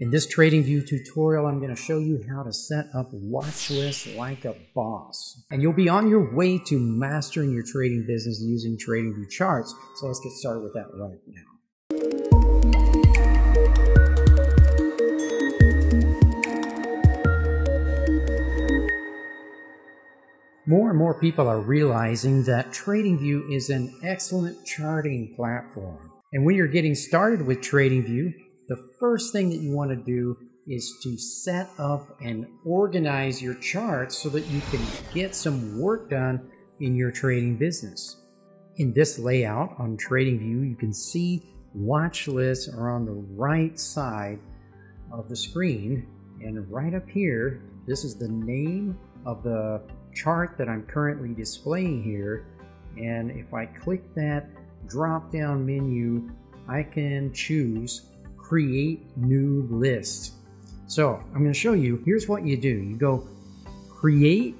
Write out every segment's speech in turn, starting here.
In this TradingView tutorial, I'm going to show you how to set up watch lists like a boss. And you'll be on your way to mastering your trading business using TradingView charts. So let's get started with that right now. More and more people are realizing that TradingView is an excellent charting platform. And when you're getting started with TradingView, the first thing that you want to do is to set up and organize your charts so that you can get some work done in your trading business. In this layout on TradingView, you can see watch lists are on the right side of the screen. And right up here, this is the name of the chart that I'm currently displaying here, and if I click that drop down menu, I can choose create new list. So I'm going to show you, here's what you do. You go create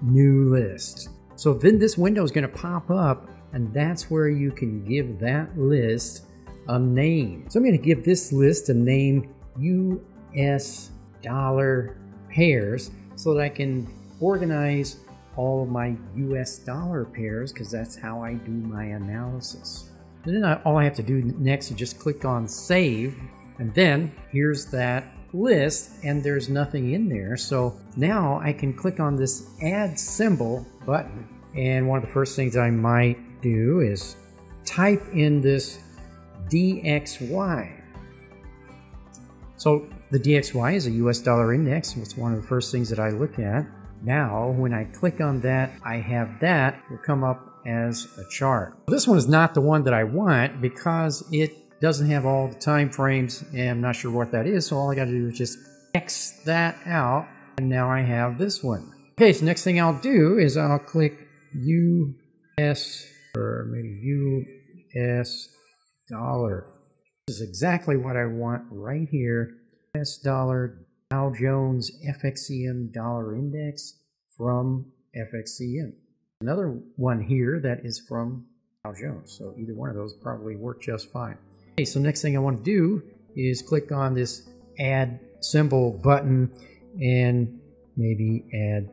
new list. So then this window is going to pop up, and that's where you can give that list a name. So I'm going to give this list a name, US dollar pairs, so that I can organize all of my US dollar pairs, because that's how I do my analysis. And then all I have to do next is just click on save, and then here's that list, and there's nothing in there. So now I can click on this add symbol button, and one of the first things I might do is type in this DXY. So the DXY is a US dollar index, and it's one of the first things that I look at. Now, when I click on that, I have that will come up as a chart. This one is not the one that I want because it doesn't have all the time frames, and I'm not sure what that is. So all I got to do is just X that out, and now I have this one. Okay, so next thing I'll do is I'll click US, or maybe US dollar. This is exactly what I want right here. US dollar. Al Jones FXCM dollar index from FXCM. Another one here that is from Al Jones. So either one of those probably work just fine. Okay, so next thing I want to do is click on this add symbol button and maybe add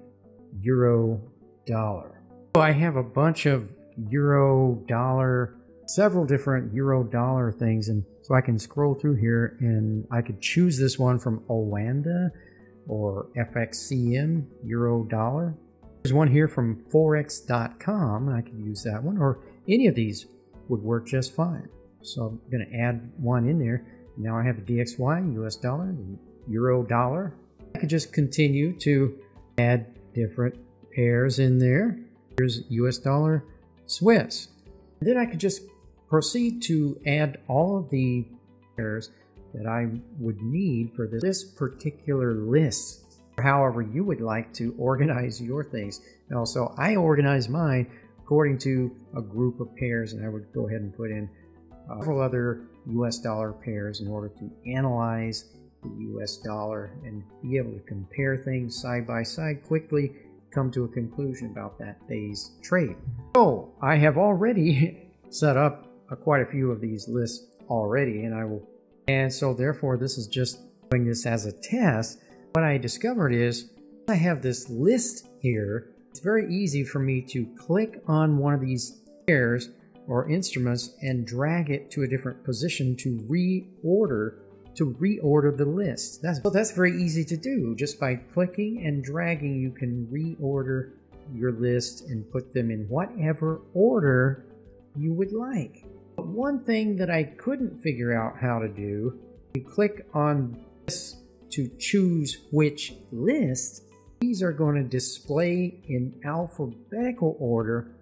euro dollar. So I have a bunch of euro dollar, several different euro dollar things, and so I can scroll through here, and I could choose this one from Oanda or FXCM euro dollar. There's one here from forex.com, and I could use that one, or any of these would work just fine. So I'm going to add one in there. Now I have a DXY, US dollar, and euro dollar. I could just continue to add different pairs in there. Here's US dollar Swiss. Then I could just proceed to add all of the pairs that I would need for this particular list, or however you would like to organize your things. And also, I organize mine according to a group of pairs, and I would go ahead and put in several other US dollar pairs in order to analyze the US dollar and be able to compare things side by side quickly, come to a conclusion about that day's trade. So I have already set up quite a few of these lists already, and so therefore this is just doing this as a test. What I discovered is I have this list here. It's very easy for me to click on one of these pairs or instruments and drag it to a different position to reorder the list. That's very easy to do. Just by clicking and dragging, you can reorder your list and put them in whatever order you would like. But one thing that I couldn't figure out how to do, you click on this to choose which list. These are going to display in alphabetical order.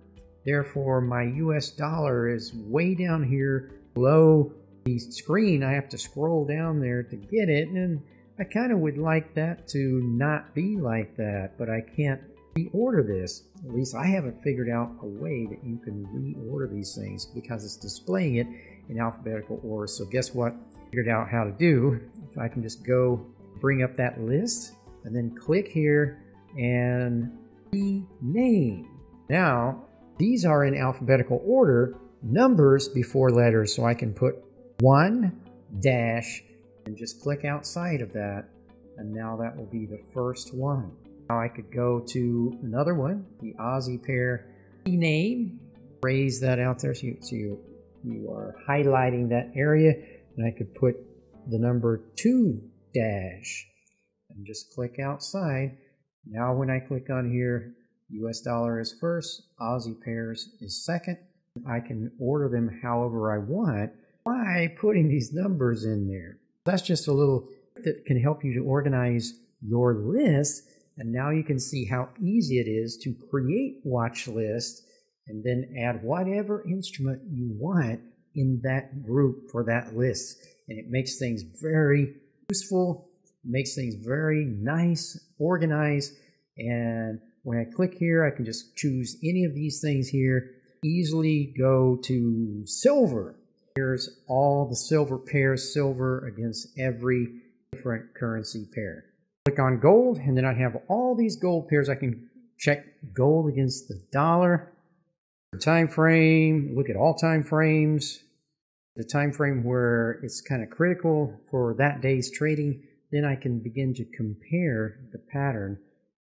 Therefore, my US dollar is way down here below the screen. I have to scroll down there to get it, and I kind of would like that to not be like that, but I can't reorder this. At least I haven't figured out a way that you can reorder these things because it's displaying it in alphabetical order. So guess what? I figured out how to do. If I can just go bring up that list and then click here and rename. Now these are in alphabetical order, numbers before letters, so I can put 1-2 and just click outside of that, and now that will be the first one. Now I could go to another one, the Aussie pair name, raise that out there so you are highlighting that area, and I could put the number 2 dash and just click outside. Now when I click on here, US dollar is first, Aussie pairs is second. I can order them however I want by putting these numbers in there. That's just a little trick that can help you to organize your list, and now you can see how easy it is to create watch lists and then add whatever instrument you want in that group for that list. And it makes things very useful, makes things very nice, organized. And when I click here, I can just choose any of these things here, easily go to silver. Here's all the silver pairs, silver against every different currency pair. Click on gold, and then I have all these gold pairs. I can check gold against the dollar. Time frame, look at all time frames, the time frame where it's kind of critical for that day's trading. Then I can begin to compare the pattern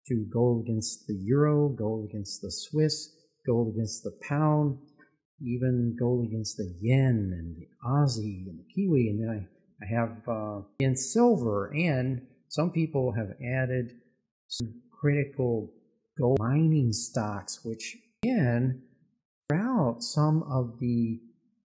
to gold against the euro, gold against the Swiss, gold against the pound, even gold against the yen and the Aussie and the Kiwi. And then I have in silver, and some people have added some critical gold mining stocks, which again route some of the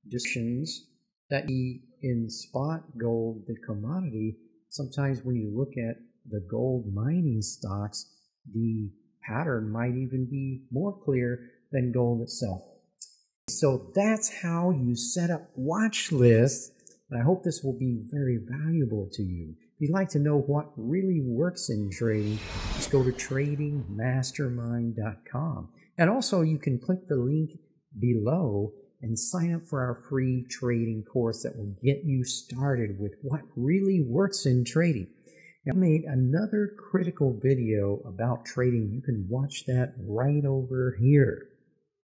decisions that be in spot gold, the commodity. Sometimes when you look at the gold mining stocks, the pattern might even be more clear than gold itself. So that's how you set up watch lists, and I hope this will be very valuable to you. If you'd like to know what really works in trading, just go to tradingmastermind.com. And also you can click the link below and sign up for our free trading course that will get you started with what really works in trading. I made another critical video about trading. You can watch that right over here.